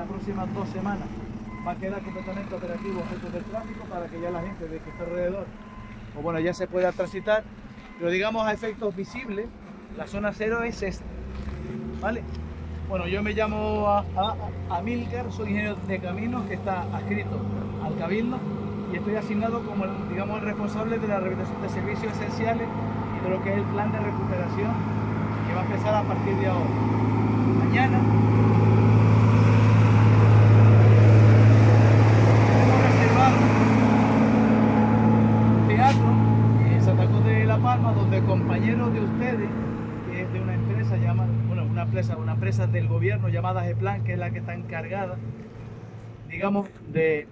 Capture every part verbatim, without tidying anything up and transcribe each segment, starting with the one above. las próximas dos semanas va a quedar completamente operativo esto del tráfico para que ya la gente de que está alrededor, o bueno, ya se pueda transitar, pero digamos a efectos visibles, la zona cero es esta, ¿vale? Bueno, yo me llamo Amílcar, soy ingeniero de caminos que está adscrito al Cabildo y estoy asignado como el, digamos, el responsable de la rehabilitación de servicios esenciales y de lo que es el plan de recuperación que va a empezar a partir de ahora. Mañana hemos reservado un teatro en Tazacorte de La Palma, donde compañeros de ustedes, que es de una empresa llamada, bueno, una empresa, una empresa del gobierno llamada G-Plan, que es la que está encargada, digamos, de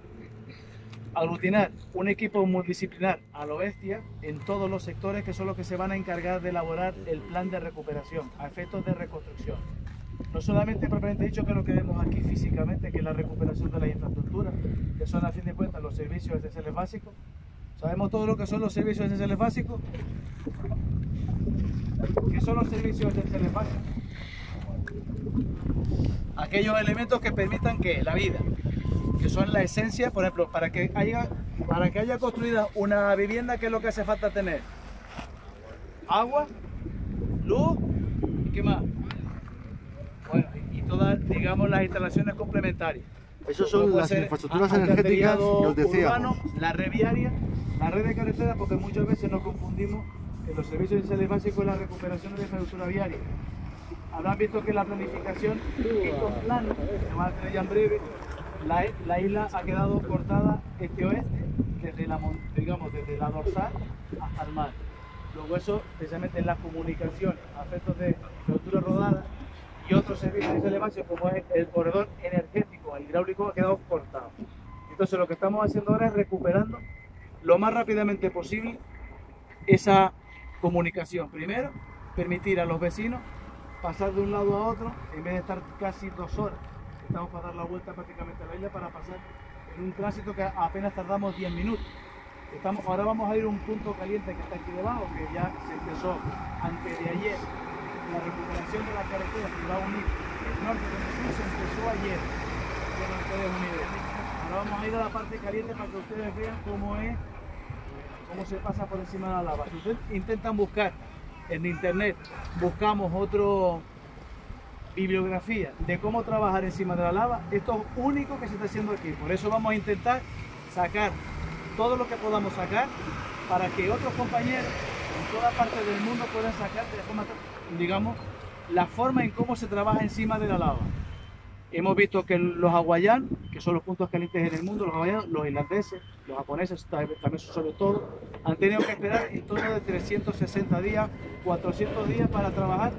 aglutinar un equipo multidisciplinar a lo bestia en todos los sectores, que son los que se van a encargar de elaborar el plan de recuperación a efectos de reconstrucción. No solamente propiamente dicho que lo que vemos aquí físicamente, que es la recuperación de las infraestructuras, que son a fin de cuentas los servicios esenciales básicos. Sabemos todo lo que son los servicios esenciales básicos. ¿Qué son los servicios esenciales básicos? Aquellos elementos que permitan que la vida, que son la esencia, por ejemplo, para que haya, para que haya construida una vivienda, ¿qué es lo que hace falta tener? Agua, luz, ¿y qué más? Bueno, y todas, digamos, las instalaciones complementarias. Esas son las infraestructuras energéticas que os decíamos. La red viaria, la red de carreteras, porque muchas veces nos confundimos en los servicios esenciales básicos y la recuperación de la infraestructura viaria. Habrán visto que la planificación, estos planos, que van a tener ya en breve, La, la isla ha quedado cortada este-oeste, desde la, digamos, desde la dorsal hasta el mar. Luego eso, precisamente en las comunicaciones, aspectos de infraestructura rodada y otros servicios de relevancia, como es el corredor energético, el hidráulico, ha quedado cortado. Entonces lo que estamos haciendo ahora es recuperando lo más rápidamente posible esa comunicación. Primero, permitir a los vecinos pasar de un lado a otro, en vez de estar casi dos horas. Estamos para dar la vuelta prácticamente a la isla para pasar en un tránsito que apenas tardamos diez minutos. Estamos, ahora vamos a ir a un punto caliente que está aquí debajo, que ya se empezó antes de ayer. La recuperación de la carretera que va a unir el norte con el sur se empezó ayer. Bueno, ustedes uniden. Ahora vamos a ir a la parte caliente para que ustedes vean cómo es, cómo se pasa por encima de la lava. Si ustedes intentan buscar en internet, buscamos otro... bibliografía de cómo trabajar encima de la lava, esto es único que se está haciendo aquí. Por eso vamos a intentar sacar todo lo que podamos sacar para que otros compañeros en toda parte del mundo puedan sacar de forma, digamos, la forma en cómo se trabaja encima de la lava. Hemos visto que los hawaianos, que son los puntos calientes en el mundo, los hawaianos, los irlandeses, los japoneses, también sobre todo, han tenido que esperar en torno de trescientos sesenta días, cuatrocientos días para trabajar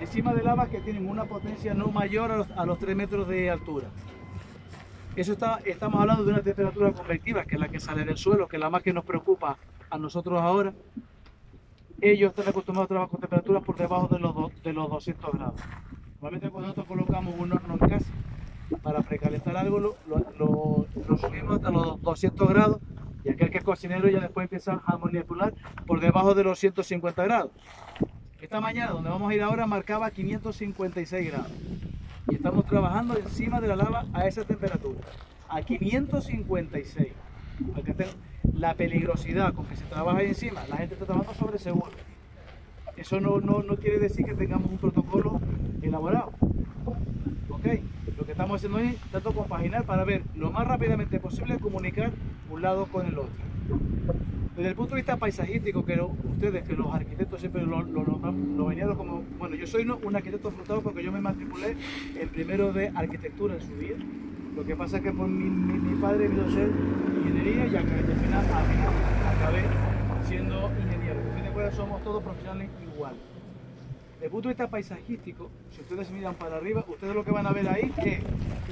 encima de lavas que tienen una potencia no mayor a los, a los tres metros de altura. Eso está, estamos hablando de una temperatura convectiva, que es la que sale del suelo, que es la más que nos preocupa a nosotros ahora. Ellos están acostumbrados a trabajar con temperaturas por debajo de los, do, de los doscientos grados. Normalmente cuando nosotros colocamos un horno en casa para precalentar algo, lo, lo, lo, lo subimos hasta los doscientos grados y aquel que es cocinero ya después empieza a manipular por debajo de los ciento cincuenta grados. Esta mañana, donde vamos a ir ahora, marcaba quinientos cincuenta y seis grados. Y estamos trabajando encima de la lava a esa temperatura, a quinientos cincuenta y seis. La peligrosidad con que se trabaja ahí encima, la gente está trabajando sobre seguro. Eso no, no, no quiere decir que tengamos un protocolo elaborado. ¿Okay? Lo que estamos haciendo es tanto compaginar para ver lo más rápidamente posible comunicar un lado con el otro. Desde el punto de vista paisajístico, que ustedes, que los arquitectos siempre lo, lo, lo, lo venían como... Bueno, yo soy un arquitecto frustrado porque yo me matriculé el primero de arquitectura en su día. Lo que pasa es que por mi, mi, mi padre vino a ser ingeniería y al final acabé siendo ingeniero. En fin de cuentas, somos todos profesionales iguales. Desde el punto de vista paisajístico, si ustedes miran para arriba, ustedes lo que van a ver ahí es,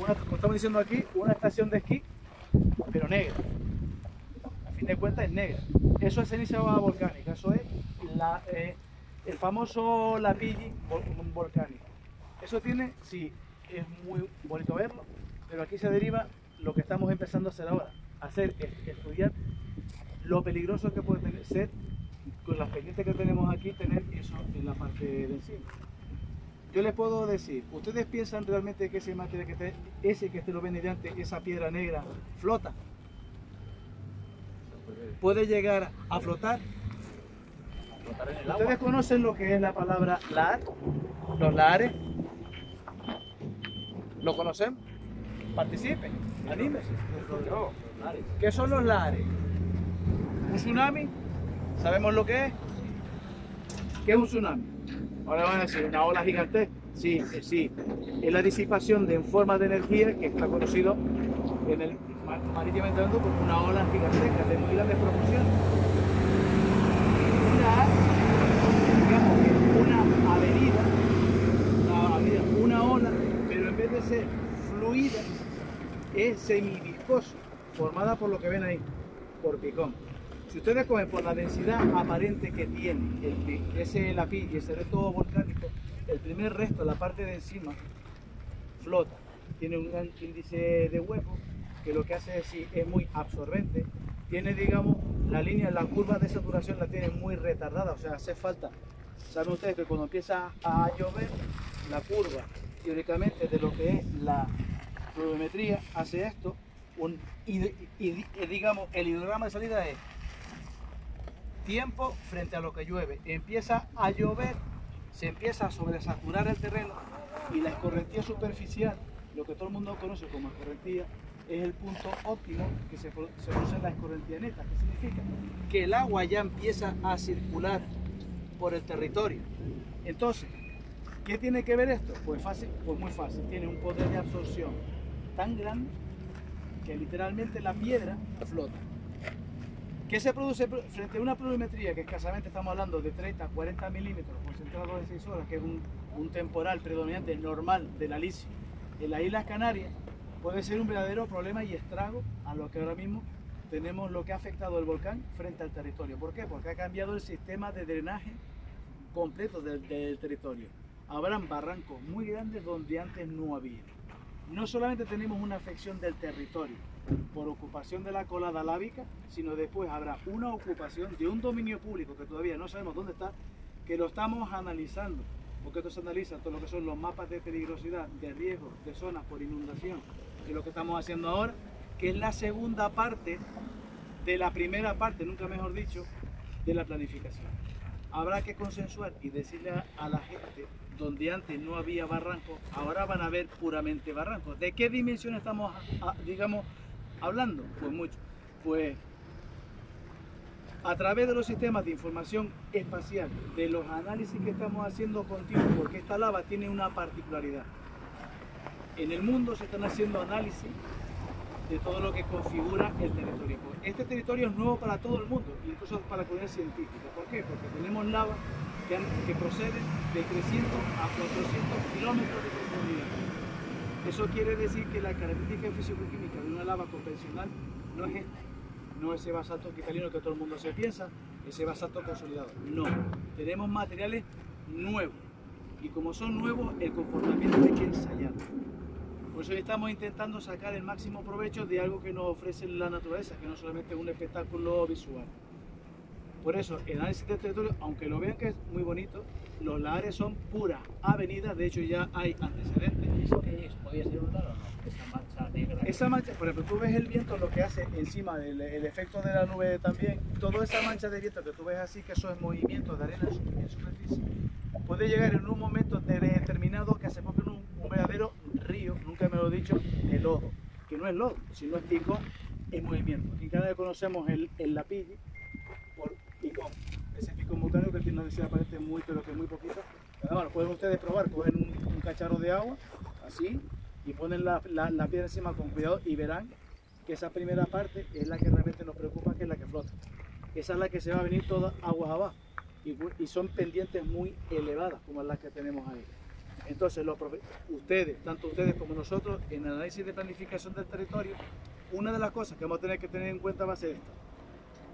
una, como estamos diciendo aquí, una estación de esquí, pero negra. De cuenta es negra. Eso es ceniza volcánica, eso es la, eh, el famoso lapilli vol volcánico. Eso tiene, sí, es muy bonito verlo, pero aquí se deriva lo que estamos empezando a hacer ahora, hacer estudiar lo peligroso que puede tener, ser con las pendientes que tenemos aquí, tener eso en la parte de encima. Yo les puedo decir, ¿ustedes piensan realmente que ese material que está, ese que te lo ven delante, esa piedra negra, flota? ¿Puede llegar a flotar? ¿Ustedes conocen lo que es la palabra lar? ¿Los lares? ¿Lo conocen? Participen, anímense. ¿Qué son los lares? ¿Un tsunami? ¿Sabemos lo que es? ¿Qué es un tsunami? Ahora van a decir, una ola gigante. Sí, sí. Es la disipación de formas de energía que está conocido en el marítimo entrando como una ola gigantesca de muy grandes proporciones. Una, una avenida, una avenida, una ola, pero en vez de ser fluida, es semiviscosa, formada por lo que ven ahí, por picón. Si ustedes cogen por la densidad aparente que tiene el, ese lapí y ese resto volcánico, el primer resto, la parte de encima, flota. Tiene un gran índice de hueco que lo que hace es, sí, es muy absorbente. Tiene, digamos, la línea, la curva de saturación la tiene muy retardada, o sea, hace falta. Saben ustedes que cuando empieza a llover, la curva, teóricamente, de lo que es la pluviometría, hace esto, un, y, y, y digamos, el hidrograma de salida es tiempo frente a lo que llueve. Empieza a llover, se empieza a sobresaturar el terreno y la escorrentía superficial, lo que todo el mundo conoce como escorrentía, es el punto óptimo que se produce en la escorrentía neta. ¿Qué significa? Que el agua ya empieza a circular por el territorio. Entonces, ¿qué tiene que ver esto? Pues fácil, pues muy fácil. Tiene un poder de absorción tan grande que literalmente la piedra flota. ¿Qué se produce frente a una pluviometría que escasamente estamos hablando de treinta a cuarenta milímetros concentrados en seis horas, que es un, un temporal predominante normal de la lisicia en las Islas Canarias? Puede ser un verdadero problema y estrago a lo que ahora mismo tenemos, lo que ha afectado el volcán frente al territorio. ¿Por qué? Porque ha cambiado el sistema de drenaje completo del, del territorio. Habrán barrancos muy grandes donde antes no había. No solamente tenemos una afección del territorio por ocupación de la colada lábica, sino después habrá una ocupación de un dominio público que todavía no sabemos dónde está, que lo estamos analizando, porque esto se analiza todo lo que son los mapas de peligrosidad, de riesgo, de zonas por inundación, que es lo que estamos haciendo ahora, que es la segunda parte de la primera parte, nunca mejor dicho, de la planificación. Habrá que consensuar y decirle a la gente, donde antes no había barrancos, ahora van a haber puramente barrancos. ¿De qué dimensión estamos, digamos, hablando? Pues mucho. Pues a través de los sistemas de información espacial, de los análisis que estamos haciendo continuos, porque esta lava tiene una particularidad. En el mundo se están haciendo análisis de todo lo que configura el territorio. Este territorio es nuevo para todo el mundo, incluso para la comunidad científica. ¿Por qué? Porque tenemos lava que, que procede de trescientos a cuatrocientos kilómetros de profundidad. Eso quiere decir que la característica físico-química de una lava convencional no es esta, no ese basalto cristalino que todo el mundo se piensa, ese basalto consolidado. No, tenemos materiales nuevos y como son nuevos, el comportamiento hay que ensayarlo. Por eso estamos intentando sacar el máximo provecho de algo que nos ofrece la naturaleza, que no solamente es un espectáculo visual. Por eso, el análisis del territorio, aunque lo vean que es muy bonito, los lares son puras avenidas, de hecho ya hay antecedentes. ¿Eso qué es? ¿Podría ser un lar o no? Esa mancha negra. Esa mancha, por ejemplo, tú ves el viento, lo que hace encima, el, el efecto de la nube también, toda esa mancha de viento que tú ves así, que eso es movimiento de arena en superficie, puede llegar en un momento determinado que se pone en un, un verdadero río, nunca me lo he dicho, de lodo, que no es lodo, sino es picón en movimiento. Aquí en Canarias conocemos el, el lapilli por picón, ese picón volcánico que tiene una densidad aparente muy, pero que muy poquita. Bueno, pueden ustedes probar, cogen un, un cacharro de agua, así, y ponen la, la, la piedra encima con cuidado y verán que esa primera parte es la que realmente nos preocupa, que es la que flota. Esa es la que se va a venir toda aguas abajo. Y son pendientes muy elevadas como las que tenemos ahí. Entonces, los ustedes, tanto ustedes como nosotros, en el análisis de planificación del territorio, una de las cosas que vamos a tener que tener en cuenta va a ser esta.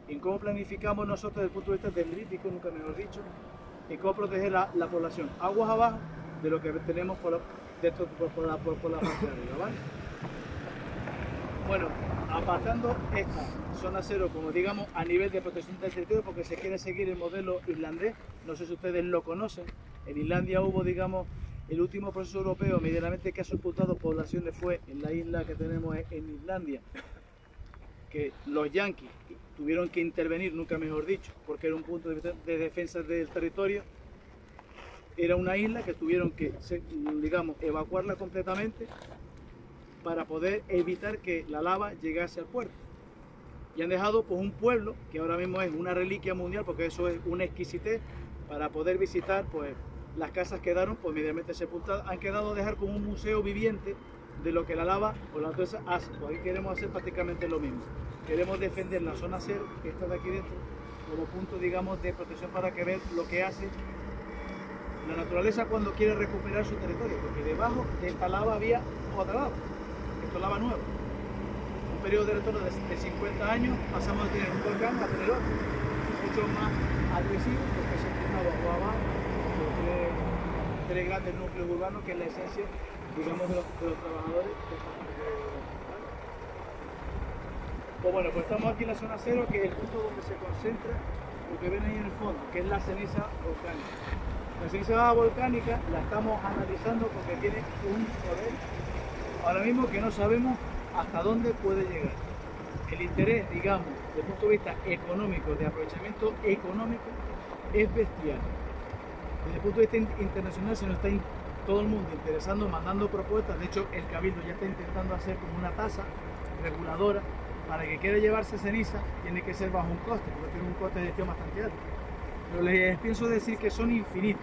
En cómo planificamos nosotros desde el punto de vista dendrítico, nunca mejor dicho, en cómo proteger la, la población aguas abajo de lo que tenemos por la, de esto, por, por la, por, por la parte de arriba, ¿vale? Bueno, apartando esta zona cero, como digamos, a nivel de protección del territorio, porque se quiere seguir el modelo islandés. No sé si ustedes lo conocen. En Islandia hubo, digamos, El último proceso europeo medianamente que ha sepultado poblaciones fue en la isla que tenemos en Islandia, que los yanquis tuvieron que intervenir, nunca mejor dicho, porque era un punto de, de defensa del territorio. Era una isla que tuvieron que, digamos, evacuarla completamente para poder evitar que la lava llegase al puerto. Y han dejado pues un pueblo que ahora mismo es una reliquia mundial, porque eso es una exquisitez, para poder visitar pues las casas quedaron pues medianamente sepultadas, han quedado a dejar como un museo viviente de lo que la lava o la naturaleza hace. Pues aquí queremos hacer prácticamente lo mismo. Queremos defender la zona cero, que está de aquí dentro, como punto, digamos, de protección para que vean lo que hace la naturaleza cuando quiere recuperar su territorio, porque debajo de esta lava había otra lava, esto es lava nueva. Un periodo de retorno de, de cincuenta años, pasamos de tener un volcán a tener otro, mucho más agresivo, porque se encontraba o abajo tres, tres grandes núcleos urbanos, que es la esencia, digamos, de los, de los trabajadores. Pues bueno, pues estamos aquí en la zona cero, que es el punto donde se concentra lo que ven ahí en el fondo, que es la ceniza volcánica. La ceniza volcánica la estamos analizando porque tiene un poder ahora mismo que no sabemos hasta dónde puede llegar. El interés, digamos, desde el punto de vista económico, de aprovechamiento económico, es bestial. Desde el punto de vista internacional se nos está todo el mundo interesando, mandando propuestas. De hecho, el Cabildo ya está intentando hacer como una tasa reguladora. Para que quiera llevarse ceniza, tiene que ser bajo un coste, porque tiene un coste de gestión bastante alto. Pero les pienso decir que son infinitas,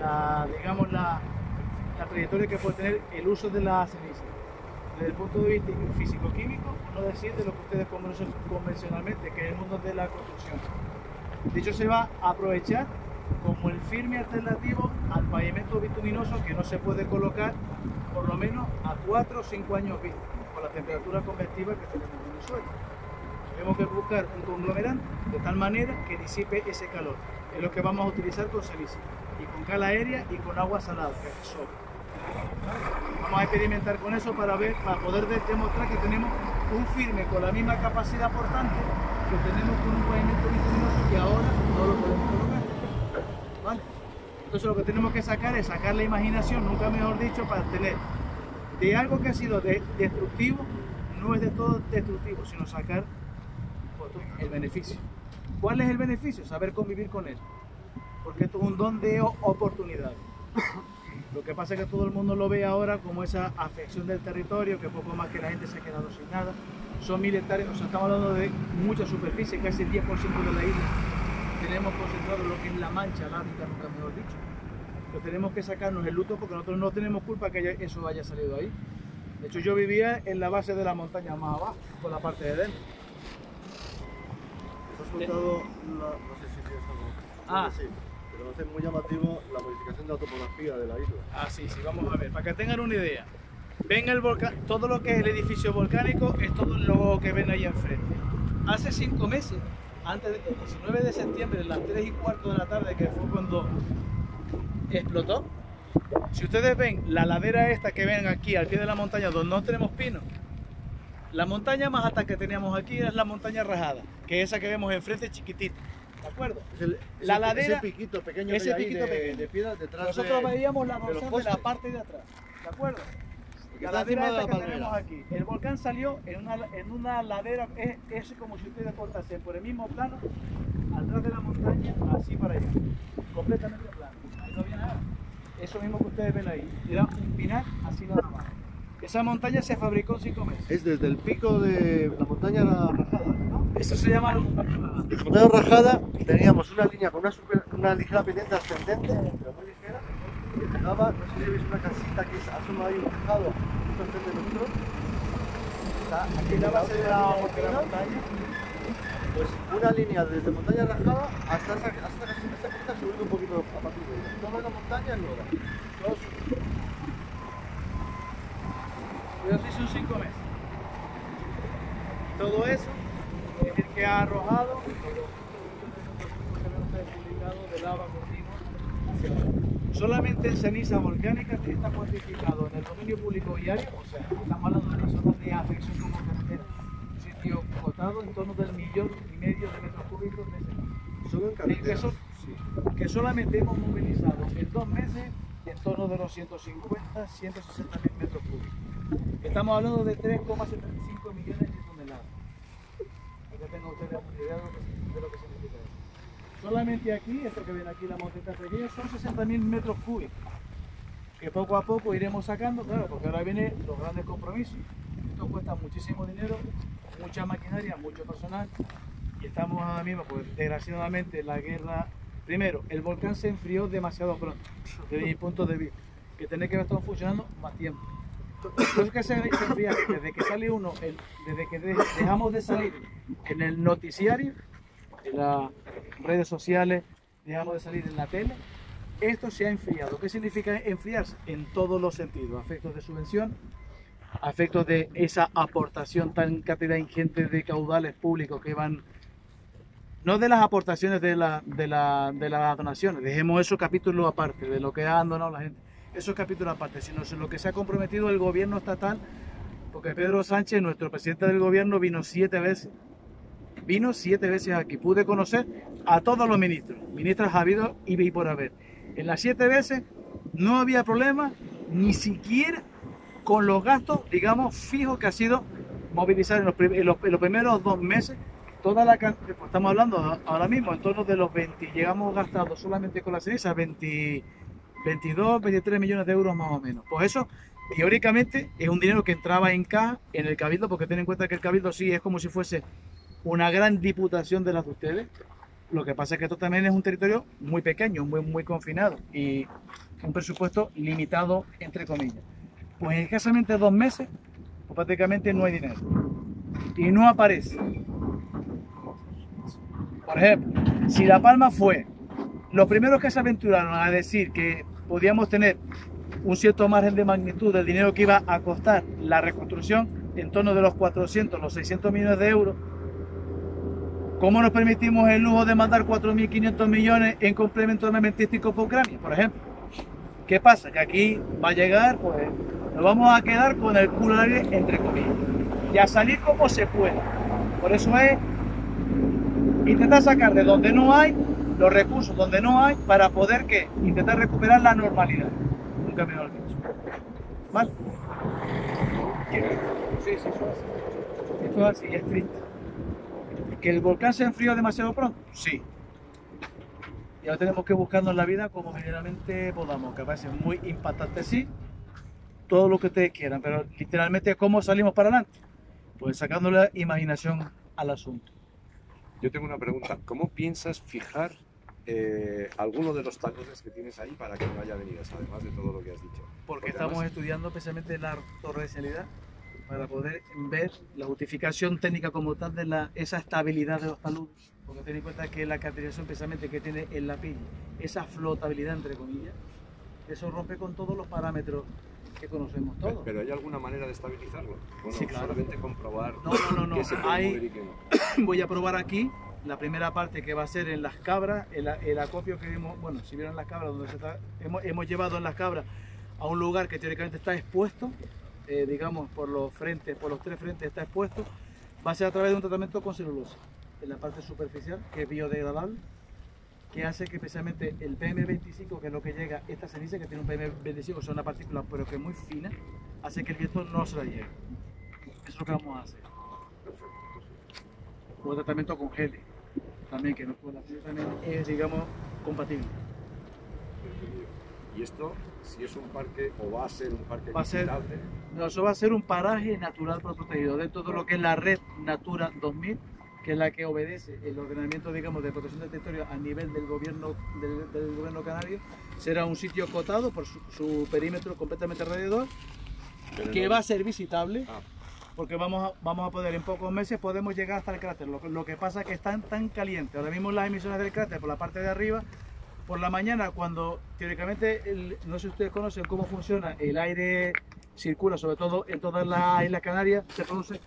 la, digamos, la, la trayectoria que puede tener el uso de la ceniza. Desde el punto de vista físico-químico, no decir de lo que ustedes conocen convencionalmente, que es el mundo de la construcción. De hecho, se va a aprovechar como el firme alternativo al pavimento bituminoso, que no se puede colocar por lo menos a cuatro o cinco años vista, con la temperatura convectiva que tenemos en el suelo. Tenemos que buscar un conglomerante de tal manera que disipe ese calor. Es lo que vamos a utilizar con ceniza, y con cal aérea y con agua salada, que es sol. Vamos a experimentar con eso para ver, para poder demostrar que tenemos un firme con la misma capacidad portante que tenemos con un pavimento bituminoso que ahora no lo podemos colocar. ¿Vale? Entonces lo que tenemos que sacar es sacar la imaginación, nunca mejor dicho, para tener de algo que ha sido de destructivo, no es de todo destructivo, sino sacar el beneficio. ¿Cuál es el beneficio? Saber convivir con él, porque esto es un don de oportunidades. Lo que pasa es que todo el mundo lo ve ahora como esa afección del territorio, que poco más que la gente se ha quedado sin nada. Son mil hectáreas, o sea, estamos hablando de mucha superficie, casi el diez por ciento de la isla. Tenemos concentrado lo que es la mancha, la ática, nunca mejor dicho. Pero tenemos que sacarnos el luto porque nosotros no tenemos culpa que haya, eso haya salido ahí. De hecho, yo vivía en la base de la montaña más abajo, por la parte de dentro. Eso ha resultado, la, no sé si tienes algo. Ah, sí. Pero hace muy llamativo la modificación de la topografía de la isla. Ah, sí, sí, vamos a ver. Para que tengan una idea, ven el volcán, todo lo que es el edificio volcánico es todo lo que ven ahí enfrente. Hace cinco meses. Antes, el diecinueve de septiembre, a las tres y cuarto de la tarde, que fue cuando explotó, si ustedes ven la ladera esta que ven aquí al pie de la montaña, donde no tenemos pinos, la montaña más alta que teníamos aquí es la montaña Rajada, que es esa que vemos enfrente chiquitita, ¿de acuerdo? Es el, la ese, ladera, ese piquito pequeño, ese piquito de, pequeño. De piedra detrás. Nosotros de, veíamos la dorsal de, de la parte de atrás, ¿de acuerdo? La ladera esta que tenemos aquí, el volcán salió en una, en una ladera, es, es como si ustedes cortasen por el mismo plano, atrás de la montaña, así para allá, completamente plano, ahí no había nada, eso mismo que ustedes ven ahí, era un pinar así nada más. Esa montaña se fabricó en cinco meses. Es desde el pico de la montaña Rajada, ¿no? Eso se llama Rajada. De montaña Rajada teníamos una línea con una, super, una ligera pendiente ascendente, pero muy ligera. Que llegaba, no sé si veis una casita que asoma ahí un tejado justo enfrente de nosotros. Está aquí la base de la montaña. Pues una línea desde montaña Rajada hasta esa, hasta esa casita subiendo un poquito a partir de ahí. Toda la montaña en hora. Todos subiendo. Yo hice un cinco meses. Todo eso es el que ha arrojado de lava continua hacia abajo. Solamente en ceniza volcánica está cuantificado en el dominio público diario, o sea, estamos hablando de zonas de afección como carretera, sitio cotado en torno del millón y medio de metros cúbicos de ceniza. Solo en carretera. Que, so sí. Que solamente hemos movilizado en dos meses de en torno de los ciento cincuenta a ciento sesenta mil metros cúbicos. Estamos hablando de tres coma setenta y cinco millones de toneladas. Acá tengo ustedes la idea de lo que significa eso. Solamente aquí, esto que ven aquí, la montaña Teneguía, son sesenta mil metros cúbicos, que poco a poco iremos sacando, claro, porque ahora vienen los grandes compromisos. Esto cuesta muchísimo dinero, mucha maquinaria, mucho personal, y estamos ahora mismo, pues desgraciadamente la guerra. Primero, el volcán se enfrió demasiado pronto, desde mi punto de vista, que tenía que haber estado funcionando más tiempo. Entonces, que se enfría, desde que sale uno, el, desde que dejamos de salir en el noticiario, en las redes sociales, dejamos de salir en la tele, esto se ha enfriado. ¿Qué significa enfriarse? En todos los sentidos, efectos de subvención, a efectos de esa aportación tan cantidad ingente de caudales públicos que van, no de las aportaciones de, la, de, la, de las donaciones, dejemos esos capítulos aparte, de lo que ha donado la gente, esos capítulos aparte, sino lo que se ha comprometido el gobierno estatal, porque Pedro Sánchez, nuestro presidente del gobierno, vino siete veces, vino siete veces aquí, pude conocer a todos los ministros, ministras habidos y por haber. En las siete veces no había problema, ni siquiera con los gastos, digamos, fijos que ha sido movilizar en los, en los, en los primeros dos meses, toda la cantidad, pues estamos hablando ahora mismo en torno de los veinte, llegamos gastando solamente con la ceniza veintidós, veintitrés millones de euros más o menos. Pues eso, teóricamente, es un dinero que entraba en caja en el Cabildo, porque ten en cuenta que el Cabildo sí es como si fuese una gran diputación de las de ustedes. Lo que pasa es que esto también es un territorio muy pequeño, muy, muy confinado y un presupuesto limitado, entre comillas. Pues en escasamente dos meses, pues prácticamente no hay dinero y no aparece. Por ejemplo, si La Palma fue los primeros que se aventuraron a decir que podíamos tener un cierto margen de magnitud del dinero que iba a costar la reconstrucción en torno de los cuatrocientos, los seiscientos millones de euros, ¿cómo nos permitimos el lujo de mandar cuatro mil quinientos millones en complemento armamentístico por Ucrania, por ejemplo? ¿Qué pasa? Que aquí va a llegar, pues nos vamos a quedar con el culo al aire, entre comillas, y a salir como se pueda. Por eso es intentar sacar de donde no hay los recursos, donde no hay, para poder que intentar recuperar la normalidad. Nunca me lo he dicho. ¿Vale? Sí, sí, eso es así. Esto es así, es triste. ¿Que el volcán se enfrió demasiado pronto? Sí. Y ahora tenemos que buscarnos la vida como generalmente podamos, que parece muy impactante, sí, todo lo que ustedes quieran, pero literalmente, ¿cómo salimos para adelante? Pues sacando la imaginación al asunto. Yo tengo una pregunta, ¿cómo piensas fijar eh, alguno de los tacones que tienes ahí para que no haya avenidas, además de todo lo que has dicho? Porque, Porque estamos además... estudiando precisamente la torrencialidad para poder ver la justificación técnica como tal de la, esa estabilidad de los taludes. Porque ten en cuenta que la caracterización precisamente que tiene el lapillo, esa flotabilidad entre comillas, eso rompe con todos los parámetros que conocemos todos. Pero, pero ¿hay alguna manera de estabilizarlo? Bueno, sí, claro. Solamente comprobar no, no, no, que no. se puede mover y que no. Voy a probar aquí la primera parte que va a ser en las cabras, el, el acopio que vimos, bueno, si vieron las cabras, donde se está, hemos, hemos llevado en las cabras a un lugar que teóricamente está expuesto, eh, digamos, por los frentes, por los tres frentes está expuesto, va a ser a través de un tratamiento con celulosa, en la parte superficial, que es biodegradable, que hace que precisamente el P M veinticinco, que es lo que llega, esta ceniza que tiene un P M veinticinco, o sea, una partícula pero que es muy fina, hace que el viento no se la lleve. Eso es lo que vamos a hacer. Un tratamiento con gel, también, que no también es, digamos, compatible. Y esto, si es un parque, o va a ser un parque va a ser, no, eso va a ser un paraje natural protegido, dentro de lo que es la red Natura dos mil, que es la que obedece el ordenamiento, digamos, de protección del territorio a nivel del gobierno, del, del gobierno canario. Será un sitio cotado por su, su perímetro completamente alrededor, pero que no... va a ser visitable, ah. porque vamos a, vamos a poder, en pocos meses podemos llegar hasta el cráter. Lo, lo que pasa es que están tan calientes, ahora mismo las emisiones del cráter por la parte de arriba, por la mañana, cuando teóricamente, el, no sé si ustedes conocen cómo funciona, el aire circula, sobre todo en todas las Islas Canarias, se produce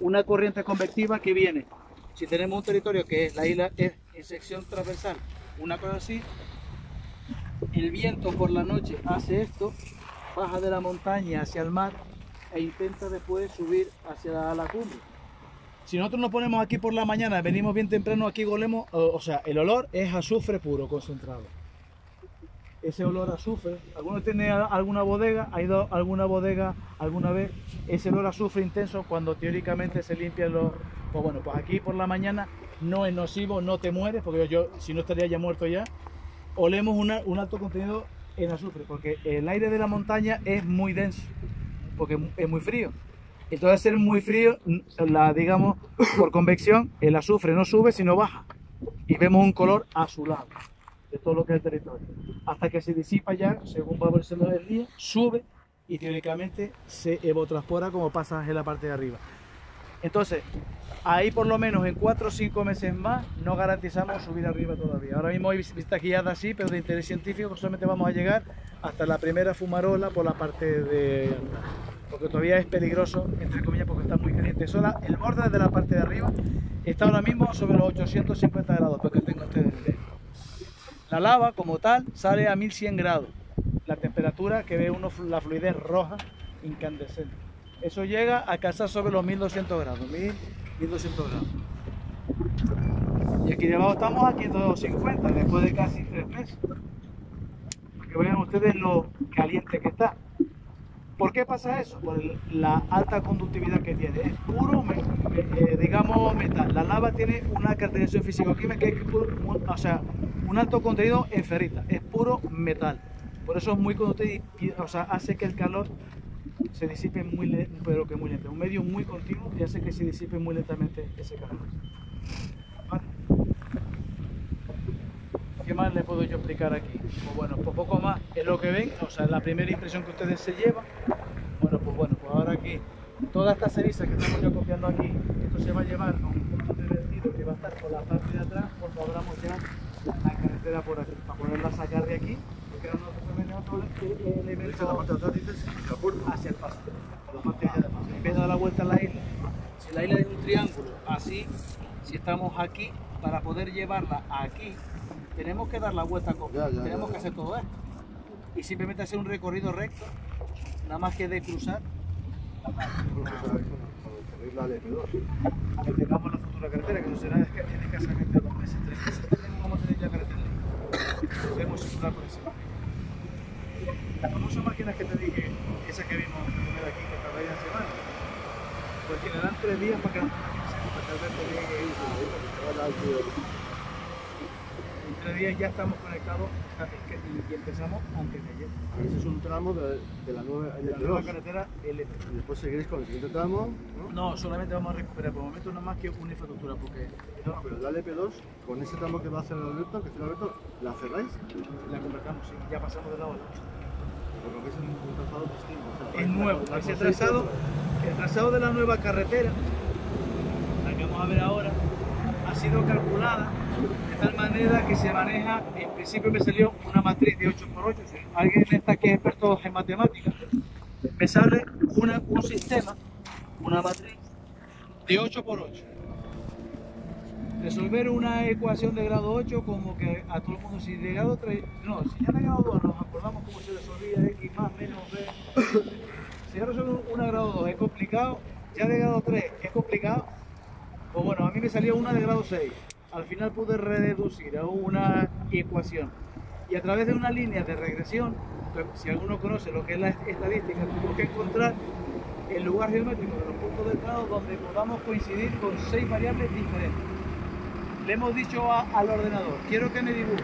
una corriente convectiva que viene. Si tenemos un territorio que es la isla es en sección transversal, una cosa así, el viento por la noche hace esto, baja de la montaña hacia el mar e intenta después subir hacia la cumbre. Si nosotros nos ponemos aquí por la mañana, venimos bien temprano, aquí golemos, o, o sea, el olor es azufre puro, concentrado. ese olor a azufre. Algunos tienen alguna bodega, ha ido a alguna bodega alguna vez, ese olor a azufre intenso cuando teóricamente se limpian los... Pues bueno, pues aquí por la mañana no es nocivo, no te mueres, porque yo, si no, estaría ya muerto ya. Olemos una, un alto contenido en azufre, porque el aire de la montaña es muy denso, porque es muy frío. Entonces, al ser muy frío, la, digamos, por convección, el azufre no sube, sino baja. Y vemos un color azulado de todo lo que es el territorio. Hasta que se disipa ya, según va avanzando el día, sube y teóricamente se evotranspora como pasa en la parte de arriba. Entonces, ahí por lo menos en cuatro o cinco meses más no garantizamos subir arriba todavía. Ahora mismo hay visitas guiadas sí, pero de interés científico solamente vamos a llegar hasta la primera fumarola por la parte de... porque todavía es peligroso, entre comillas, porque está muy caliente. Sola, el borde de la parte de arriba está ahora mismo sobre los ochocientos cincuenta grados, porque tengo ustedes. La lava como tal sale a mil cien grados. La temperatura que ve uno, la fluidez roja, incandescente. Eso llega a cazar sobre los mil doscientos grados, mil doscientos grados. Y aquí debajo estamos a quinientos cincuenta, después de casi tres meses. Para que vean ustedes lo caliente que está. ¿Por qué pasa eso? Por la alta conductividad que tiene. Es puro, eh, digamos, metal. La lava tiene una caracterización físico-química que es puro, o sea, un alto contenido en ferrita. Es puro metal. Por eso es muy conductivo y, o sea, hace que el calor se disipe muy lento, pero que muy lento. Un medio muy continuo y hace que se disipe muy lentamente ese calor. ¿Vale? ¿Qué más les puedo yo explicar aquí? Pues bueno, pues poco más es lo que ven, o sea, la primera impresión que ustedes se llevan. Bueno, pues bueno, pues ahora aquí, toda esta ceniza que estamos yo copiando aquí, esto se va a llevar con un punto de vertido que va a estar por la parte de atrás, cuando abramos ya la carretera por aquí, para poderla sacar de aquí, porque era otro elemento la parte de atrás, dices, hacia el paso, por la parte de atrás. En vez de dar la vuelta a la isla, si la isla es un triángulo, así, si estamos aquí, para poder llevarla aquí, tenemos que dar la vuelta con ya, ya, tenemos ya, ya. que hacer todo esto y simplemente hacer un recorrido recto, nada más que de cruzar la L P dos a que tengamos la futura carretera, que no será escasamente dos meses, tres meses vamos a tener ya carretera. Podemos circular por encima. Las famosas máquinas que te dije, esas que vimos primero aquí, que tardarían semanas, pues generan tres días para que no se que tres días ya estamos conectados y empezamos antes de ayer. Ese es un tramo de, de la nueva, de la nueva carretera L P tres. Y después seguiréis con el siguiente tramo, ¿no? No, solamente vamos a recuperar por el momento no más que una infraestructura, porque... No, pero la L P dos, con ese tramo que va a hacer Alberto, que hace Alberto, ¿la cerráis? La convertamos, sí, ya pasamos de lado a lado. Pero lo que es un trazado distinto. O sea, es nuevo, la, la ese trazado, el trazado de la nueva carretera, la que vamos a ver ahora, ha sido calculada de tal manera que se maneja, en principio me salió una matriz de ocho por ocho, si alguien está que es experto en matemáticas, me sale una, un sistema, una matriz de ocho por ocho. Resolver una ecuación de grado ocho como que a todo el mundo, si de grado tres, no, si ya de grado dos nos acordamos cómo se resolvía X más menos B, si ya resolver una de grado dos es complicado, ya de grado tres es complicado. Pues bueno, a mí me salió una de grado seis. Al final pude reducir a una ecuación. Y a través de una línea de regresión, si alguno conoce lo que es la estadística, tenemos que encontrar el lugar geométrico de los puntos del plano donde podamos coincidir con seis variables diferentes. Le hemos dicho a, al ordenador, quiero que me dibuje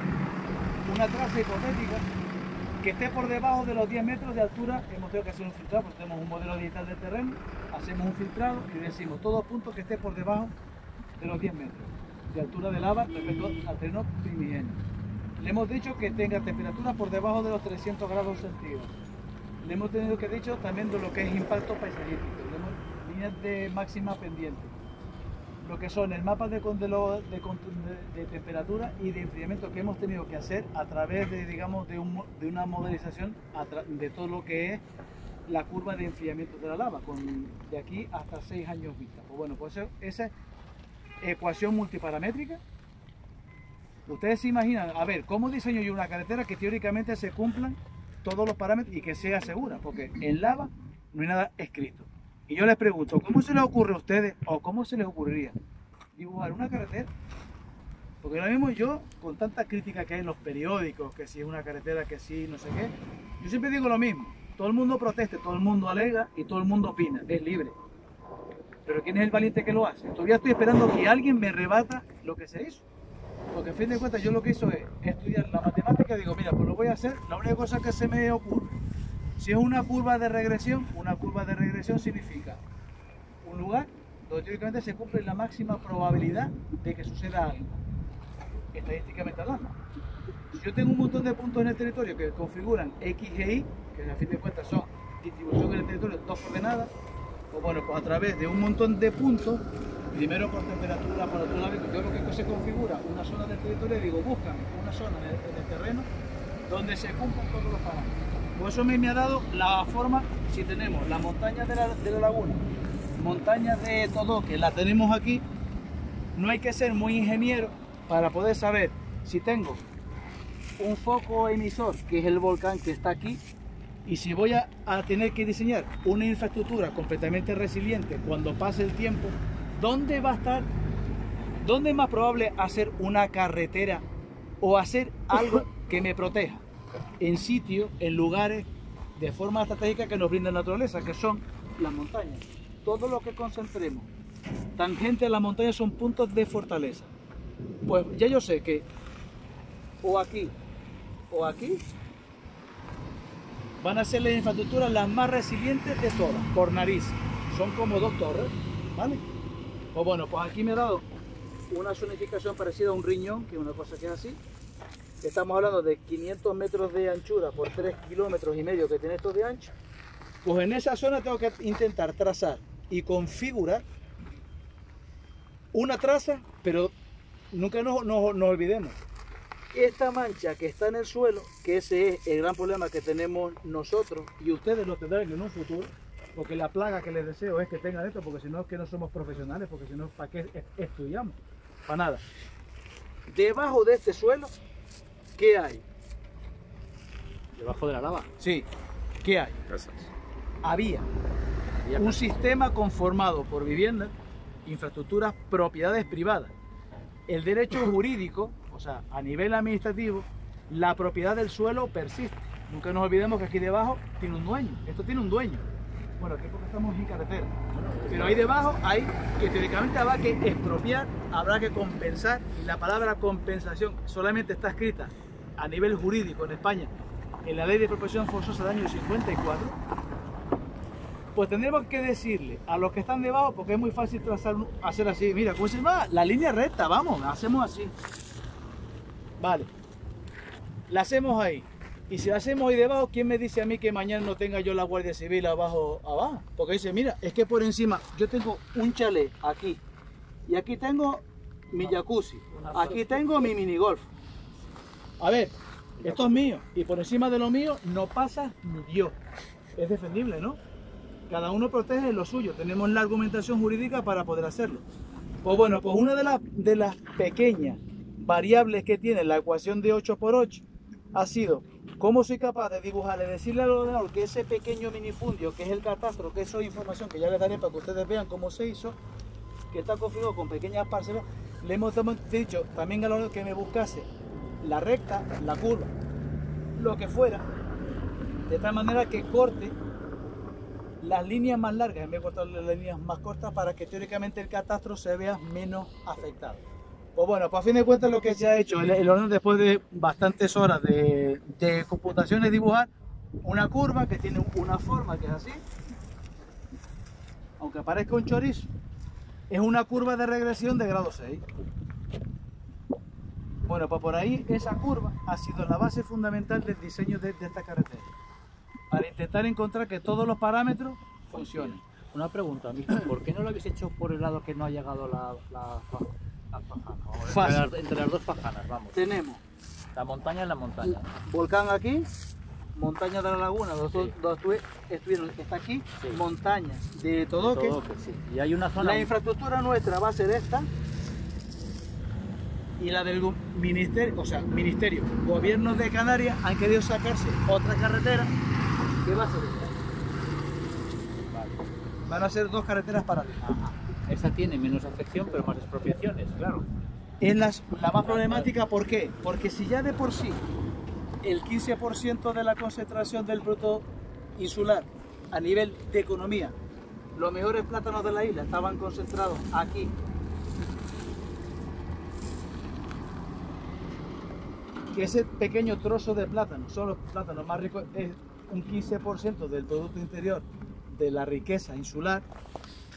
una traza hipotética que esté por debajo de los diez metros de altura. Hemos tenido que hacer un filtrado, porque tenemos un modelo digital del terreno, hacemos un filtrado y decimos todos puntos que esté por debajo de los diez metros de altura de lava respecto al terreno primigenio. Le hemos dicho que tenga temperatura por debajo de los trescientos grados centígrados. Le hemos tenido que dicho también de lo que es impacto paisajístico, le hemos líneas de máxima pendiente, lo que son el mapa de, de, de, de temperatura y de enfriamiento que hemos tenido que hacer a través de, digamos, de, un, de una modelización de todo lo que es la curva de enfriamiento de la lava, con, de aquí hasta seis años vista. Pues bueno, pues eso, esa ecuación multiparamétrica, ustedes se imaginan, a ver, ¿cómo diseño yo una carretera que teóricamente se cumplan todos los parámetros y que sea segura? Porque en lava no hay nada escrito. Y yo les pregunto, ¿cómo se les ocurre a ustedes, o cómo se les ocurriría dibujar una carretera Porque ahora mismo yo, con tanta crítica que hay en los periódicos, que si es una carretera, que si no sé qué, yo siempre digo lo mismo. Todo el mundo protesta, todo el mundo alega y todo el mundo opina, es libre. Pero ¿quién es el valiente que lo hace? Todavía estoy esperando que alguien me rebata lo que se hizo. Porque a fin de cuentas yo lo que hizo es estudiar la matemática y digo, mira, pues lo voy a hacer, la única cosa que se me ocurre. Si es una curva de regresión, una curva de regresión significa un lugar donde teóricamente se cumple la máxima probabilidad de que suceda algo, estadísticamente hablando. Si yo tengo un montón de puntos en el territorio que configuran X e Y, que a fin de cuentas son distribución en el territorio, dos coordenadas, pues bueno, pues a través de un montón de puntos, primero por temperatura, por otro lado, yo lo que se configura una zona del territorio, digo, búscame una zona en el, en el terreno donde se cumplan todos los parámetros. Pues eso me, me ha dado la forma, si tenemos las montañas de la, de la laguna, montañas de todo, que las tenemos aquí, no hay que ser muy ingeniero para poder saber si tengo un foco emisor, que es el volcán que está aquí, y si voy a, a tener que diseñar una infraestructura completamente resiliente cuando pase el tiempo, ¿dónde va a estar? ¿Dónde es más probable hacer una carretera o hacer algo que me proteja? En sitios, en lugares de forma estratégica que nos brinda la naturaleza, que son las montañas. Todo lo que concentremos, tangente a las montañas, son puntos de fortaleza. Pues ya yo sé que o aquí o aquí van a ser las infraestructuras las más resilientes de todas, por nariz. Son como dos torres, ¿vale? Pues bueno, pues aquí me he dado una zonificación parecida a un riñón, que es una cosa que es así. Estamos hablando de quinientos metros de anchura por tres kilómetros y medio que tiene esto de ancho. Pues en esa zona tengo que intentar trazar y configurar una traza, pero nunca nos, nos, nos olvidemos. Esta mancha que está en el suelo, que ese es el gran problema que tenemos nosotros, y ustedes lo tendrán en un futuro, porque la plaga que les deseo es que tengan esto, porque si no es que no somos profesionales, porque si no, ¿para qué estudiamos? Para nada. Debajo de este suelo, ¿qué hay? ¿Debajo de la lava? Sí. ¿Qué hay? Gracias. Había un sistema conformado por viviendas, infraestructuras, propiedades privadas. El derecho jurídico, o sea, a nivel administrativo, la propiedad del suelo persiste. Nunca nos olvidemos que aquí debajo tiene un dueño. Esto tiene un dueño. Bueno, aquí porque estamos en carretera. Pero ahí debajo hay que teóricamente habrá que expropiar, habrá que compensar. Y la palabra compensación solamente está escrita a nivel jurídico en España, en la ley de expropiación forzosa del año cincuenta y cuatro, pues tendremos que decirle a los que están debajo, porque es muy fácil trazar, hacer así, mira, ¿cómo se llama? La línea recta, vamos, la hacemos así. Vale, la hacemos ahí. Y si la hacemos ahí debajo, ¿quién me dice a mí que mañana no tenga yo la Guardia Civil abajo, abajo? Porque dice, mira, es que por encima yo tengo un chalet aquí, y aquí tengo mi jacuzzi, aquí tengo mi minigolf. A ver, esto es mío, y por encima de lo mío no pasa ni Dios. Es defendible, ¿no? Cada uno protege lo suyo, tenemos la argumentación jurídica para poder hacerlo. Pues bueno, pues una de las, de las pequeñas variables que tiene la ecuación de ocho por ocho ha sido cómo soy capaz de dibujar, de decirle al ordenador que ese pequeño minifundio, que es el catastro, que eso es información que ya les daré para que ustedes vean cómo se hizo, que está configurado con pequeñas parcelas. Le hemos dicho también al ordenador que me buscase la recta, la curva, lo que fuera, de tal manera que corte las líneas más largas, en vez de cortar las líneas más cortas, para que teóricamente el catastro se vea menos afectado. Pues bueno, pues a fin de cuentas lo que se ha hecho, el, el ordenador después de bastantes horas de, de computación es dibujar una curva que tiene una forma que es así, aunque parezca un chorizo, es una curva de regresión de grado seis. Bueno, pues por ahí esa curva ha sido la base fundamental del diseño de, de esta carretera, para intentar encontrar que todos los parámetros funcionen. Una pregunta, Amílcar, ¿por qué no lo habéis hecho por el lado que no ha llegado la, la, la, la fajana? Entre, entre las dos fajanas, vamos. Tenemos la montaña en la montaña. Volcán aquí, montaña de la laguna, donde sí. estuvieron, está aquí, sí. Montaña de Todoque. De Todoque, sí. Y hay una zona... La infraestructura nuestra va a ser esta. Y la del ministerio, o sea, ministerio, gobiernos de Canarias han querido sacarse otra carretera que va a ser esta. Vale. Van a ser dos carreteras paralelas. Esa tiene menos afección pero más expropiaciones, claro. es la, la más problemática. ¿Por qué? Porque si ya de por sí el quince por ciento de la concentración del bruto insular a nivel de economía, los mejores plátanos de la isla estaban concentrados aquí, que ese pequeño trozo de plátano son los plátanos más ricos, es un quince por ciento del producto interior de la riqueza insular.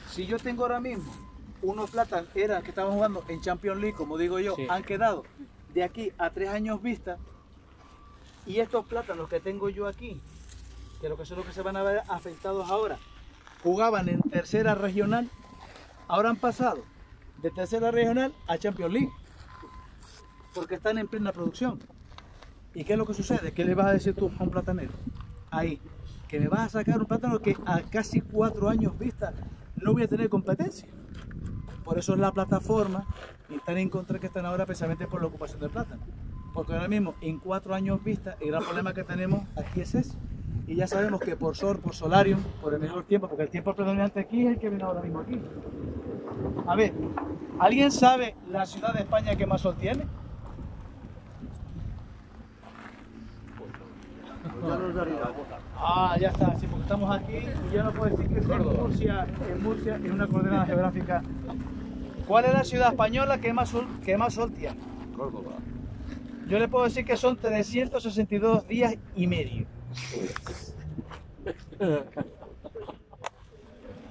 Si yo tengo ahora mismo unos plátanos era que estaban jugando en Champions League, como digo yo, sí, han quedado de aquí a tres años vista, y estos plátanos que tengo yo aquí, que lo que son los que se van a ver afectados ahora, jugaban en tercera regional, ahora han pasado de tercera regional a Champions League, porque están en plena producción. ¿Y qué es lo que sucede? ¿Qué le vas a decir tú a un platanero? Ahí, que me vas a sacar un plátano que a casi cuatro años vista no voy a tener competencia. Por eso es la plataforma y están en contra que están ahora, precisamente por la ocupación del plátano. Porque ahora mismo, en cuatro años vista, el gran problema que tenemos aquí es ese. Y ya sabemos que por sol, por solarium, por el mejor tiempo, porque el tiempo predominante aquí es el que viene ahora mismo aquí. A ver, ¿alguien sabe la ciudad de España que más sol tiene? Ya nos daría la bota. Ah, ya está, sí, porque estamos aquí y ya no puedo decir que es en Murcia, en Murcia, en una coordenada geográfica. ¿Cuál es la ciudad española que más sol, que más sol tiene? Córdoba. Yo le puedo decir que son trescientos sesenta y dos días y medio.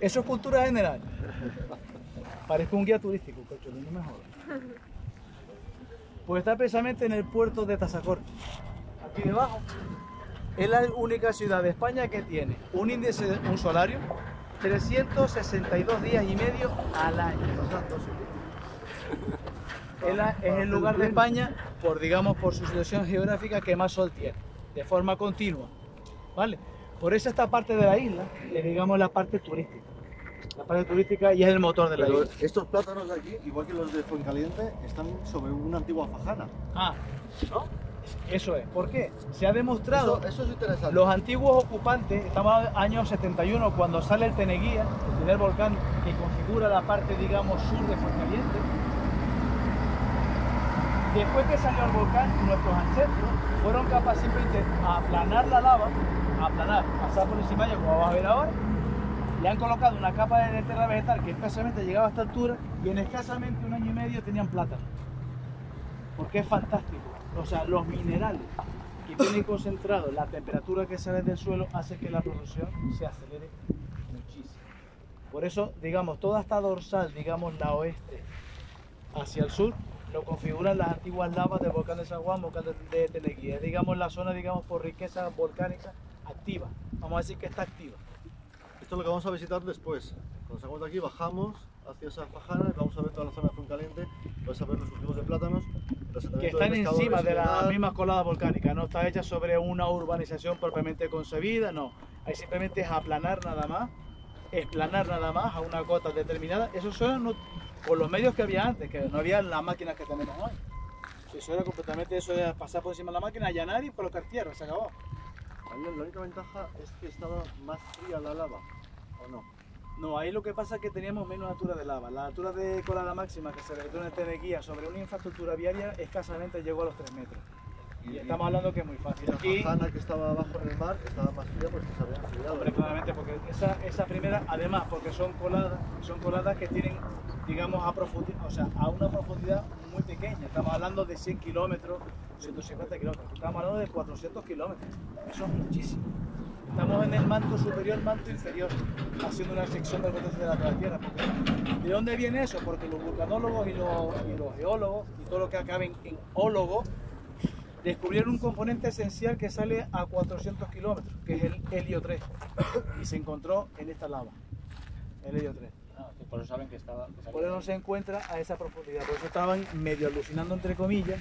Eso es cultura general. Parezco un guía turístico, cocho, no me jodas. Pues está precisamente en el puerto de Tazacorte, aquí debajo. Es la única ciudad de España que tiene un índice, un solario, trescientos sesenta y dos días y medio al año. Es, la, es el lugar de España, por, digamos, por su situación geográfica, que más sol tiene, de forma continua, ¿vale? Por eso esta parte de la isla le digamos la parte turística. La parte turística y es el motor de la Pero isla. Estos plátanos de aquí, igual que los de Fuencaliente, están sobre una antigua fajana. Ah, ¿no? Eso es. ¿Por qué? Se ha demostrado. Eso, eso es interesante. Los antiguos ocupantes, estamos en el año setenta y uno, cuando sale el Teneguía, el primer volcán que configura la parte, digamos, sur de Fuencaliente. Después que salió el volcán, nuestros ancestros fueron capaces simplemente a aplanar la lava, a aplanar, pasar por encima de ella, como vas a ver ahora. Le han colocado una capa de tierra vegetal que escasamente llegaba a esta altura, y en escasamente un año y medio tenían plátano. Porque es fantástico. O sea, los minerales que tienen concentrados, la temperatura que sale del suelo, hace que la producción se acelere muchísimo. Por eso, digamos, toda esta dorsal, digamos, la oeste hacia el sur, lo configuran las antiguas lavas del volcán de San Juan, volcán de Teneguía. Es, digamos, la zona, digamos, por riqueza volcánica activa. Vamos a decir que está activa. Esto es lo que vamos a visitar después. Cuando salgamos de aquí, bajamos hacia esa fajana y vamos a ver toda la zona de Fuencaliente, vamos a ver los cultivos de plátanos, que están encima de las mismas coladas volcánicas, no está hecha sobre una urbanización propiamente concebida, no. Ahí simplemente es aplanar nada más, esplanar nada más a una cota determinada. Eso son por los medios que había antes, que no había las máquinas que tenemos hoy. Eso era completamente, eso era pasar por encima de la máquina, allanar y colocar tierra, se acabó. La única ventaja es que estaba más fría la lava, ¿o no? No, ahí lo que pasa es que teníamos menos altura de lava. La altura de colada máxima que se realizó en el Teneguía sobre una infraestructura viaria escasamente llegó a los tres metros. Y, y estamos hablando que es muy fácil. Y la aquí, fajana que estaba abajo en el mar estaba más fría porque se había enfriado. Hombre, claramente, porque esa, esa primera, además, porque son coladas, son coladas que tienen, digamos, a profundidad, o sea, a una profundidad muy pequeña. Estamos hablando de cien kilómetros, ciento cincuenta kilómetros. Estamos hablando de cuatrocientos kilómetros. Eso es muchísimo. Estamos en el manto superior, manto inferior, haciendo una sección del borde de la Tierra. Porque, ¿de dónde viene eso? Porque los vulcanólogos y los, y los geólogos, y todo lo que acaben en ólogo, descubrieron un componente esencial que sale a cuatrocientos kilómetros, que es el helio tres, y se encontró en esta lava, el helio tres. Ah, que por eso saben que estaba... Que por eso no se encuentra a esa profundidad, por eso estaban medio alucinando, entre comillas,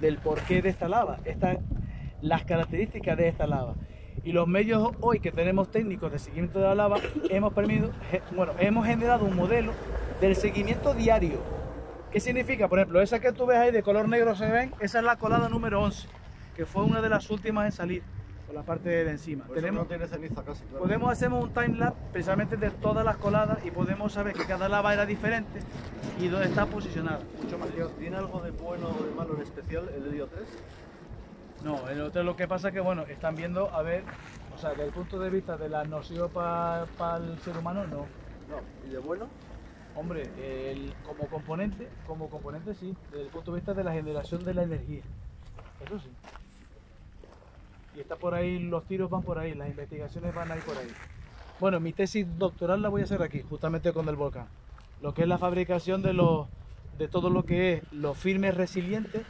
del porqué de esta lava, esta, las características de esta lava. Y los medios hoy que tenemos técnicos de seguimiento de la lava, hemos, permitido, bueno, hemos generado un modelo del seguimiento diario. ¿Qué significa? Por ejemplo, esa que tú ves ahí de color negro, se ven, esa es la colada número once, que fue una de las últimas en salir. la parte de encima. Pues tenemos, no tiene ceniza casi, claro. Podemos hacer un timelapse precisamente de todas las coladas y podemos saber que cada lava era diferente y dónde está posicionada. Mucho más. ¿Tiene algo de bueno o de malo en especial el helio tres? No, el otro lo que pasa es que, bueno, están viendo, a ver, o sea, desde el punto de vista de la nociva para pa el ser humano, no. No, ¿y de bueno? Hombre, el, como componente, como componente sí, desde el punto de vista de la generación de la energía, eso sí. Y está por ahí, los tiros van por ahí, las investigaciones van ahí por ahí. Bueno, mi tesis doctoral la voy a hacer aquí, justamente con el volcán. Lo que es la fabricación de, los, de todo lo que es los firmes resilientes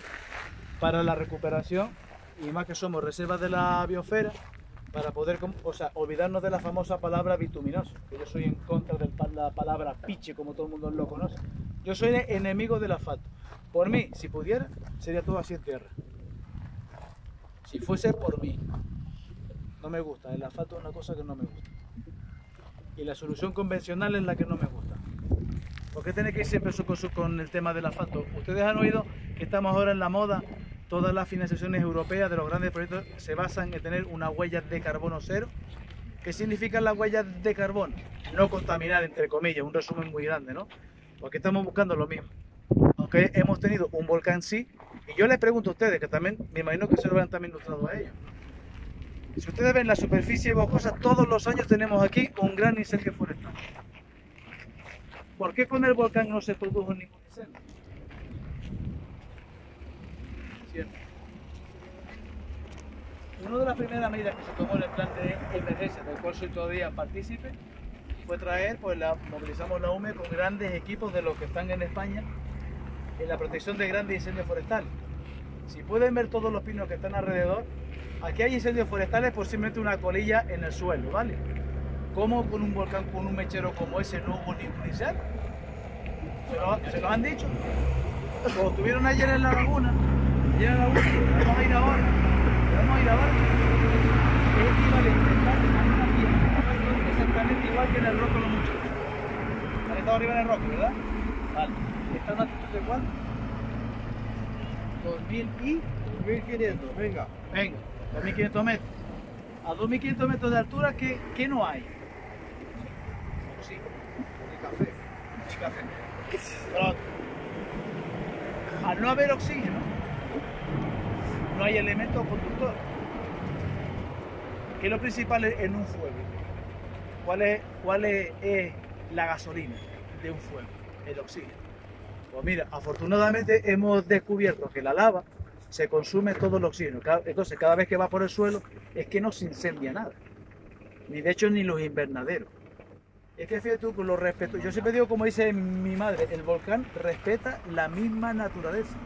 para la recuperación, y más que somos reservas de la biosfera, para poder, o sea, olvidarnos de la famosa palabra bituminoso, que yo soy en contra de la palabra piche, como todo el mundo lo conoce. Yo soy el enemigo del asfalto. Por mí, si pudiera, sería todo así en tierra. Si fuese por mí, no me gusta. El asfalto es una cosa que no me gusta. Y la solución convencional es la que no me gusta. ¿Por qué tiene que ir siempre con el tema del asfalto? Ustedes han oído que estamos ahora en la moda. Todas las financiaciones europeas de los grandes proyectos se basan en tener una huella de carbono cero. ¿Qué significan las huellas de carbono? No contaminar, entre comillas, un resumen muy grande, ¿no? Porque estamos buscando lo mismo. Aunque hemos tenido un volcán sí, y yo les pregunto a ustedes, que también me imagino que se lo habrán también ilustrado a ellos. Si ustedes ven la superficie boscosa, todos los años tenemos aquí un gran incendio forestal. ¿Por qué con el volcán no se produjo ningún incendio? Una de las primeras medidas que se tomó en el plan de emergencia, del cual soy todavía partícipe, fue traer, pues la, movilizamos la U M E con grandes equipos de los que están en España en la protección de grandes incendios forestales. Si pueden ver todos los pinos que están alrededor, aquí hay incendios forestales por simplemente una colilla en el suelo, ¿vale? ¿Cómo con un volcán, con un mechero como ese no hubo ningún incendio? ¿Se lo, se lo han dicho? Como estuvieron ayer en la laguna, ya la última, vamos a ir ahora, vamos a ir ahora. Es equivalente, está exactamente igual que en el roco los muchachos. Han estado arriba en el roco, ¿verdad? Vale. ¿Está una altitud de cuánto? dos mil y dos mil quinientos, venga. Venga, dos mil quinientos metros. A dos mil quinientos metros de altura, ¿qué, qué no hay? Sí, ni café. Ni café. Pero, al no haber oxígeno, no hay elementos conductores. ¿Qué es lo principal en un fuego? ¿Cuál es, cuál es, es la gasolina de un fuego? El oxígeno. Pues mira, afortunadamente hemos descubierto que la lava se consume todo el oxígeno. Entonces, cada vez que va por el suelo es que no se incendia nada. Ni de hecho, ni los invernaderos. Es que fíjate tú, lo respeto. Yo siempre digo, como dice mi madre, el volcán respeta la misma naturaleza.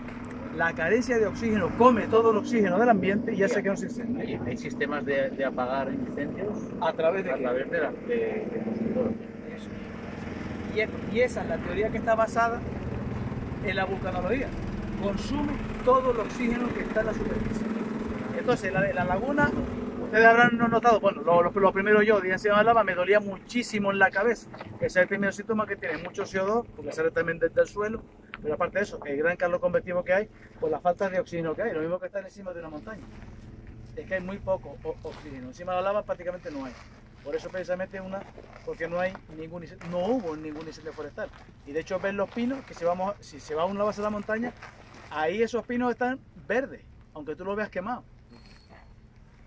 La carencia de oxígeno come todo el oxígeno del ambiente y hace que no se incendie. ¿Hay, hay sistemas de, de apagar incendios? ¿A través de, a través de, la, de, de los Eso. Y, es, y esa es la teoría que está basada en la vulcanología. Consume todo el oxígeno que está en la superficie. Entonces, la, la laguna, ustedes habrán notado, bueno, lo, lo, lo primero yo, día encima de lava, me dolía muchísimo en la cabeza. Ese es el primer síntoma que tiene, mucho C O dos, porque sale también desde el suelo. Pero aparte de eso, el gran calor convectivo que hay, por la falta de oxígeno que hay, lo mismo que estar encima de una montaña, es que hay muy poco oxígeno, encima de la lava prácticamente no hay. Por eso precisamente una, porque no hay ningún, no hubo ningún incendio forestal. Y de hecho ven los pinos, que si, vamos, si se va a una base de la montaña, ahí esos pinos están verdes, aunque tú los veas quemados.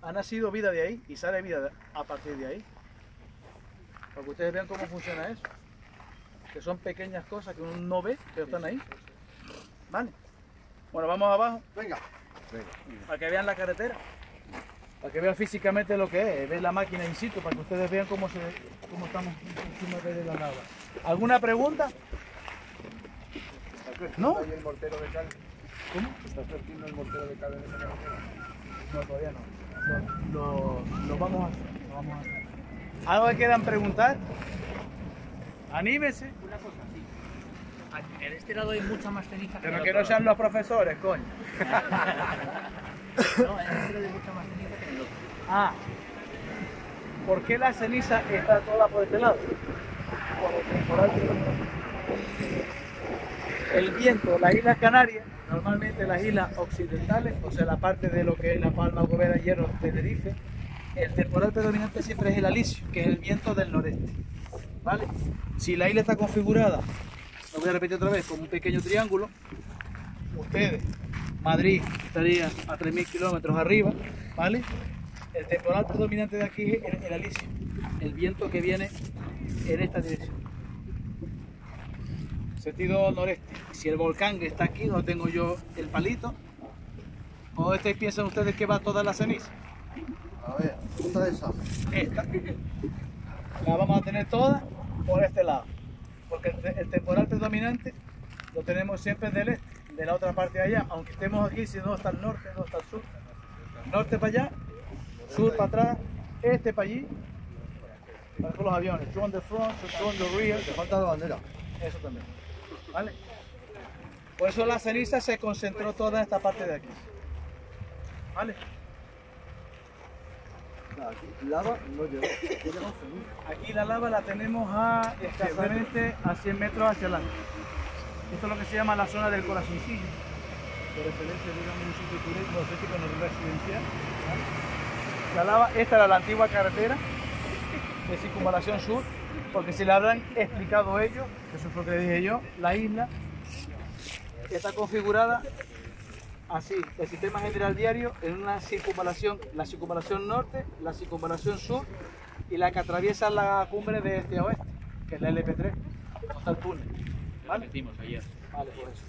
Ha nacido vida de ahí y sale vida de, a partir de ahí. Para que ustedes vean cómo funciona eso. Que son pequeñas cosas que uno no ve, pero están ahí. Vale. Bueno, vamos abajo. Venga. Venga. Para que vean la carretera. Para que vean físicamente lo que es. Ven la máquina in situ, para que ustedes vean cómo, se, cómo estamos encima de la lava. ¿Alguna pregunta? ¿No? ¿Está ahí el mortero de cal? ¿Cómo? ¿Está surtiendo el mortero de cal en esa carretera? No, todavía no. Lo, lo vamos a hacer. Lo vamos a hacer. ¿Algo que quieran preguntar? Anímese. Una cosa así. En este lado hay mucha más ceniza. Pero que, que no sean los profesores, coño. No, en este lado hay mucha más ceniza que en el otro. Ah. ¿Por qué la ceniza está toda por este lado? Por el temporal. El viento, las Islas Canarias, normalmente las islas occidentales, o sea, la parte de lo que es La Palma, Gobera, Hierro, Tenerife, el temporal predominante siempre es el alisio, que es el viento del noreste, ¿vale? Si la isla está configurada, lo voy a repetir otra vez, como un pequeño triángulo, ustedes, Madrid estaría a tres mil kilómetros arriba, ¿vale? El temporal predominante de aquí es el, el alisio, el viento que viene en esta dirección, sentido noreste. Si el volcán que está aquí, no tengo yo el palito, ¿o este piensan ustedes que va toda la ceniza? A ver, ¿cuánta de esa? Esta. La vamos a tener toda por este lado, porque el, el temporal predominante lo tenemos siempre del este, de la otra parte de allá, aunque estemos aquí, si no está al norte, no está al sur, norte para allá, sur para atrás, este para allí, para con los aviones, two on the front, two on the rear, te falta la bandera, eso también, ¿vale? Por eso la ceniza se concentró toda en esta parte de aquí, ¿vale? Aquí, lava no lleva. Aquí la lava la tenemos a escasamente a cien metros hacia adelante. Esto es lo que se llama la zona del corazoncillo. Por excelencia, digamos, un sitio turístico, estético, no residencial. La lava, esta era la antigua carretera de circunvalación sur, porque si la habrán explicado ellos, eso es lo que les dije yo, la isla está configurada así, el sistema general diario en una circunvalación, la circunvalación norte, la circunvalación sur y la que atraviesa la cumbre de este a oeste, que es la L P tres, donde está el túnel. ¿Vale? Ayer. Vale, pues eso.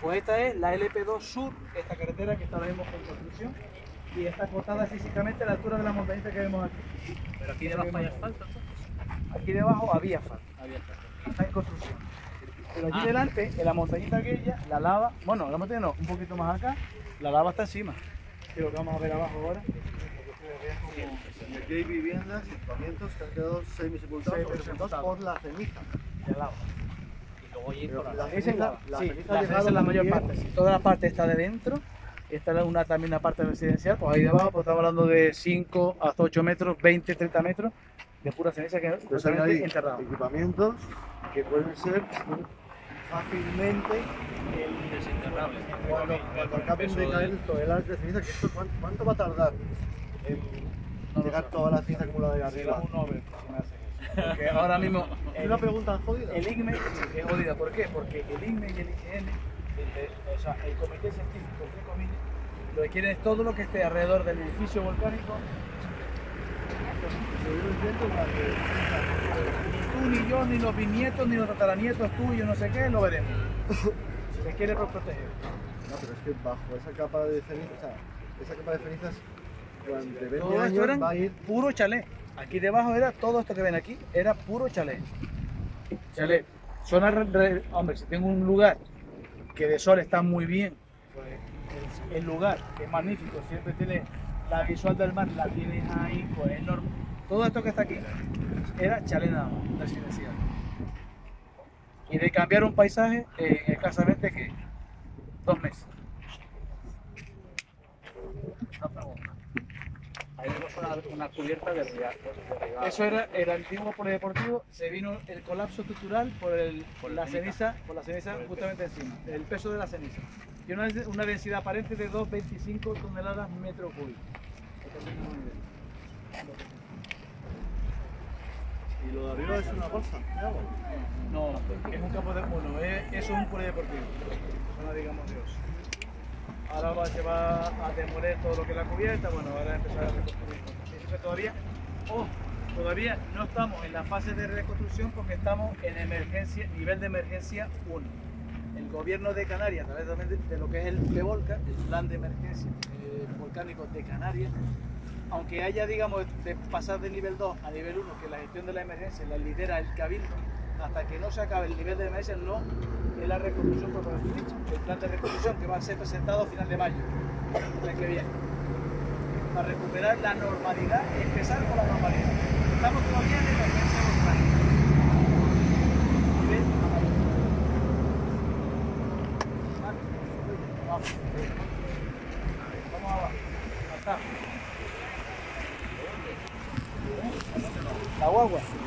Pues esta es la L P dos sur, esta carretera que está ahora mismo en construcción y está cortada físicamente a la altura de la montañita que vemos aquí. Pero aquí debajo hay asfalto, ¿no? Aquí debajo había asfalto. Había asfalto. Está en construcción. Pero allí ah. delante, en la montañita aquella, la lava, bueno, la montaña no, un poquito más acá, la lava está encima. Que lo que vamos a ver abajo ahora. Como, aquí hay viviendas y equipamientos que han quedado semisepultados por la ceniza. De lava. Y luego allí por la lava. Esa es la, la, sí, la ceniza es la mayor parte. Si toda la parte está de dentro, está una, también una parte residencial, pues ahí debajo, pues estamos hablando de cinco hasta ocho metros, veinte, treinta metros de pura ceniza que pues hay enterrado. Equipamientos que pueden ser fácilmente el desenterrable. Cuando, cuando acaben de caer toneladas de ceniza, que esto, ¿cuánto, ¿cuánto va a tardar en no llegar toda la ceniza acumulada de arriba? Porque ahora mismo es una pregunta jodida. El I C M E es jodida, ¿por qué? Porque el I C M E y el I G N, o sea, el comité científico, entre comillas, lo que quieren es todo lo que esté alrededor del edificio volcánico. Tú, ni yo, ni los bisnietos, ni los tataranietos tuyos, no sé qué, lo veremos. Se quiere proteger. No, pero es que bajo esa capa de cenizas, esa capa de cenizas, durante veinte todo años eran va a ir puro chalet. Aquí debajo era todo esto que ven aquí, era puro chalet. Chalet. Zona re, re, hombre, si tengo un lugar que de sol está muy bien, pues el lugar que es magnífico, siempre tiene la visual del mar, la tienes ahí, pues enorme. Todo esto que está aquí era chalet nada más, residencial. Y de cambiar un paisaje, eh, escasamente que dos meses. Ahí vemos una, una cubierta de real. Eso era el antiguo polideportivo, se vino el colapso cultural por, el, por, la, ceniza, por la ceniza por justamente encima, el peso de la ceniza. Y una, una densidad aparente de dos coma veinticinco toneladas metro cúbico. ¿Y lo de arriba es una bolsa? No, es un campo de bueno, es, eso es un polideportivo. Zona, digamos, de ocio. Ahora va, se va a demoler todo lo que es la cubierta, bueno, ahora empezar a reconstruir. Entonces, todavía, oh, todavía no estamos en la fase de reconstrucción porque estamos en emergencia, nivel de emergencia uno. El gobierno de Canarias, a través de lo que es el PEVOLCA, el plan de emergencia eh, volcánico de Canarias, aunque haya, digamos, de pasar del nivel dos a nivel uno, que la gestión de la emergencia la lidera el Cabildo, hasta que no se acabe el nivel de emergencia, no es la reconstrucción propiamente dicha. El plan de reconstrucción que va a ser presentado a final de mayo, el mes que viene, para recuperar la normalidad y empezar con la normalidad. Estamos todavía en emergencia volcánica. Vamos abajo. Hasta. La guagua.